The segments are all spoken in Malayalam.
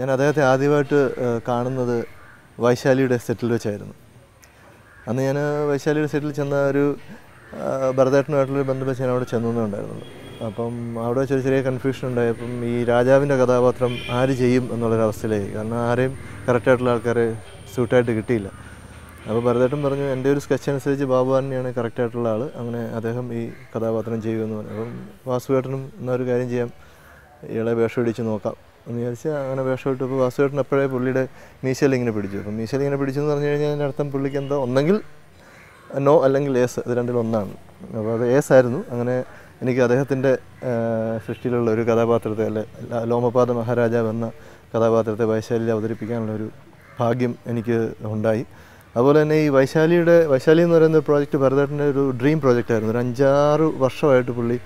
ഞാൻ അദ്ദേഹത്തെ ആദ്യമായിട്ട് കാണുന്നത് വൈശാലിയുടെ സെറ്റിൽ വെച്ചായിരുന്നു. അന്ന് ഞാൻ വൈശാലിയുടെ സെറ്റിൽ ചെന്ന ഒരു ഭരതേട്ടനുമായിട്ടുള്ളൊരു ബന്ധപ്പെട്ട് ഞാൻ അവിടെ ചെന്നുണ്ടായിരുന്നുള്ളൂ. അപ്പം അവിടെ വെച്ചൊരു ചെറിയ കൺഫ്യൂഷൻ ഉണ്ടായി. അപ്പം ഈ രാജാവിൻ്റെ കഥാപാത്രം ആര് ചെയ്യും എന്നുള്ളൊരവസ്ഥയിലായി. കാരണം ആരെയും കറക്റ്റായിട്ടുള്ള ആൾക്കാരെ സ്യൂട്ടായിട്ട് കിട്ടിയില്ല. അപ്പോൾ ഭരതേട്ടൻ പറഞ്ഞു, എൻ്റെ ഒരു സ്കെച്ച് അനുസരിച്ച് ബാബുവാനെയാണ് കറക്റ്റായിട്ടുള്ള ആൾ, അങ്ങനെ അദ്ദേഹം ഈ കഥാപാത്രം ചെയ്യുമെന്ന് പറഞ്ഞു. അപ്പം വാസുവേട്ടനും എന്നൊരു കാര്യം ചെയ്യാം, ഇയാളെ വേഷം ഇടിച്ച് നോക്കാം എന്ന് വിചാരിച്ച് അങ്ങനെ വേഷം ഇട്ടപ്പോൾ വാസുവേട്ടൻ അപ്പോഴേ പുള്ളിയുടെ മീശയിൽ ഇങ്ങനെ പിടിച്ചു. അപ്പം മീശയിൽ ഇങ്ങനെ പിടിച്ചെന്ന് പറഞ്ഞു കഴിഞ്ഞാൽ അതിൻ്റെ അർത്ഥം പുള്ളിക്ക് എന്തോ ഒന്നെങ്കിൽ നോ അല്ലെങ്കിൽ ഏസ്, ഇത് രണ്ടിലൊന്നാണ്. അപ്പോൾ അത് ഏസ് ആയിരുന്നു. അങ്ങനെ എനിക്ക് അദ്ദേഹത്തിൻ്റെ സൃഷ്ടിയിലുള്ള ഒരു കഥാപാത്രത്തെ, അല്ലെ ലോമപാദ മഹാരാജാവ് എന്ന കഥാപാത്രത്തെ വൈശാലിയിൽ അവതരിപ്പിക്കാനുള്ളൊരു ഭാഗ്യം എനിക്ക് ഉണ്ടായി. അതുപോലെ തന്നെ ഈ വൈശാലി എന്ന് പറയുന്ന പ്രോജക്റ്റ് ഭരതേട്ടൻ്റെ ഒരു ഡ്രീം പ്രോജക്റ്റായിരുന്നു. ഒരു 5-6 വർഷമായിട്ട് പുള്ളി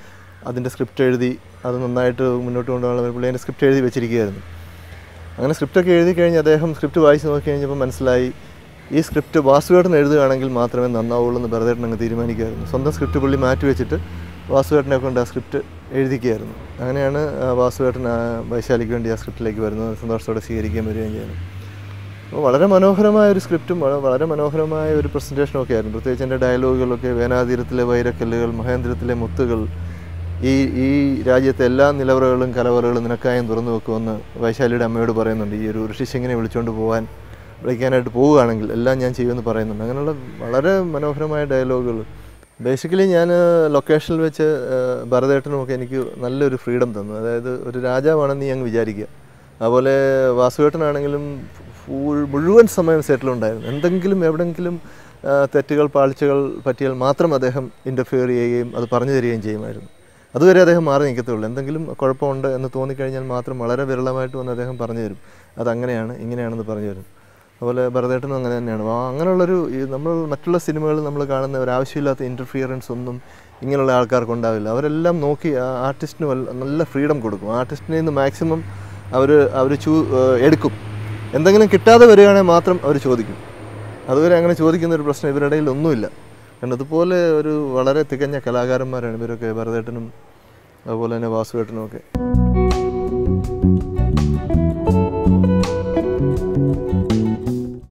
അതിൻ്റെ സ്ക്രിപ്റ്റ് എഴുതി അത് നന്നായിട്ട് മുന്നോട്ട് കൊണ്ടുപോകാൻ പുള്ളി അതിൻ്റെ സ്ക്രിപ്റ്റ് എഴുതി വെച്ചിരിക്കുകയായിരുന്നു. അങ്ങനെ സ്ക്രിപ്റ്റൊക്കെ എഴുതി കഴിഞ്ഞ് അദ്ദേഹം സ്ക്രിപ്റ്റ് വായിച്ച് നോക്കി കഴിഞ്ഞപ്പോൾ മനസ്സിലായി ഈ സ്ക്രിപ്റ്റ് വാസുവേട്ടൻ എഴുതുകയാണെങ്കിൽ മാത്രമേ നന്നാവുള്ളൂ എന്ന് ഭരതേട്ടൻ അങ്ങ് തീരുമാനിക്കുകയായിരുന്നു. സ്വന്തം സ്ക്രിപ്റ്റ് പുള്ളി മാറ്റി വെച്ചിട്ട് വാസുവേട്ടനെ കൊണ്ട് ആ സ്ക്രിപ്റ്റ് എഴുതിക്കുകയായിരുന്നു. അങ്ങനെയാണ് വാസുവേട്ടൻ വൈശാലിക്ക് വേണ്ടി ആ സ്ക്രിപ്റ്റിലേക്ക് വരുന്നത്, സന്തോഷത്തോടെ സ്വീകരിക്കാൻ വരികയും ചെയ്യുന്നത്. അപ്പോൾ വളരെ മനോഹരമായ ഒരു സ്ക്രിപ്റ്റും വളരെ മനോഹരമായ ഒരു പ്രസൻറ്റേഷനും ഒക്കെ ആയിരുന്നു. പ്രത്യേകിച്ച് എൻ്റെ ഡയലോഗുകളൊക്കെ വേനാതീരത്തിലെ വൈരക്കല്ലുകൾ, മഹേന്ദ്രത്തിലെ മുത്തുകൾ, ഈ ഈ രാജ്യത്തെ എല്ലാ നിലവറകളും കലവറകളും നിനക്കായും തുറന്നു വെക്കുമെന്ന് വൈശാലിയുടെ അമ്മയോട് പറയുന്നുണ്ട്. ഈ ഒരു ഋഷിശിങ്ങനെ വിളിക്കാനായിട്ട് പോവുകയാണെങ്കിൽ എല്ലാം ഞാൻ ചെയ്യുമെന്ന് പറയുന്നുണ്ട്. അങ്ങനെയുള്ള വളരെ മനോഹരമായ ഡയലോഗുകൾ. ബേസിക്കലി ഞാൻ ലൊക്കേഷനിൽ വെച്ച് ഭരതേട്ടനുമൊക്കെ എനിക്ക് നല്ലൊരു ഫ്രീഡം തന്നു. അതായത് ഒരു രാജാവാണെന്ന് ഞാൻ വിചാരിക്കുക. അതുപോലെ വാസുവേട്ടനാണെങ്കിലും മുഴുവൻ സമയം സെറ്റിലുണ്ടായിരുന്നു. എന്തെങ്കിലും എവിടെയെങ്കിലും തെറ്റുകൾ പാളിച്ചകൾ പറ്റിയാൽ മാത്രം അദ്ദേഹം ഇൻ്റർഫിയർ ചെയ്യുകയും അത് പറഞ്ഞു തരികയും ചെയ്യുമായിരുന്നു. അതുവരെ അദ്ദേഹം മാറി നിൽക്കത്തുള്ളൂ. എന്തെങ്കിലും കുഴപ്പമുണ്ട് എന്ന് തോന്നിക്കഴിഞ്ഞാൽ മാത്രം വളരെ വിരളമായിട്ട് വന്ന് അദ്ദേഹം പറഞ്ഞു തരും, അതങ്ങനെയാണ് ഇങ്ങനെയാണെന്ന് പറഞ്ഞു തരും. അതുപോലെ ഭരതേട്ടനും അങ്ങനെ തന്നെയാണ്. അങ്ങനെയുള്ളൊരു നമ്മൾ മറ്റുള്ള സിനിമകൾ നമ്മൾ കാണുന്ന ഒരാവശ്യമില്ലാത്ത ഇൻ്റർഫിയറൻസ് ഒന്നും ഇങ്ങനെയുള്ള ആൾക്കാർക്ക് ഉണ്ടാവില്ല. അവരെല്ലാം നോക്കി ആർട്ടിസ്റ്റിന് നല്ല ഫ്രീഡം കൊടുക്കും. ആർട്ടിസ്റ്റിനെ നിന്ന് മാക്സിമം അവർ എടുക്കും. എന്തെങ്കിലും കിട്ടാതെ വരികയാണെങ്കിൽ മാത്രം അവർ ചോദിക്കും. അതുവരെ അങ്ങനെ ചോദിക്കുന്നൊരു പ്രശ്നം ഇവരുടെയിൽ ഒന്നുമില്ല. കാരണം അതുപോലെ ഒരു വളരെ തികഞ്ഞ കലാകാരന്മാരാണ് ഇവരൊക്കെ, ഭരതേട്ടനും അതുപോലെ തന്നെ വാസുവേട്ടനും ഒക്കെ.